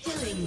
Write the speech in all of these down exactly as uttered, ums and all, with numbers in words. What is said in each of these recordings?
Killing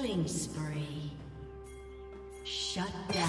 Killing spree. Shut down.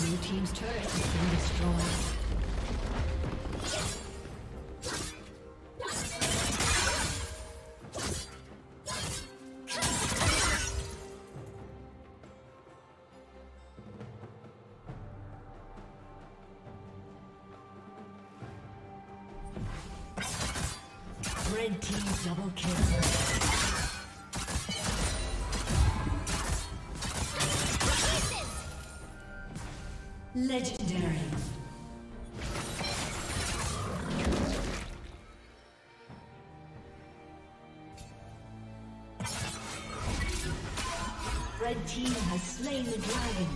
Blue team's turret has been destroyed. Red team double kill. Legendary. Red team has slain the dragon.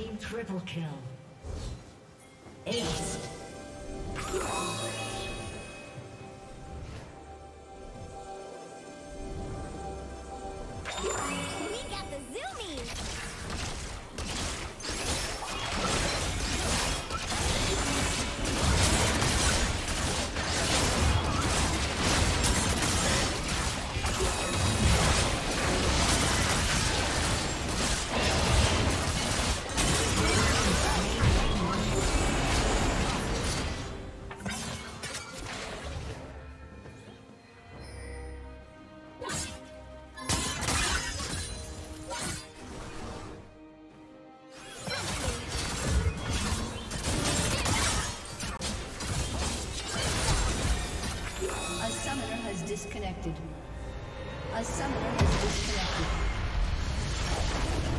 Team triple kill. Ace. Disconnected. A summoner has disconnected.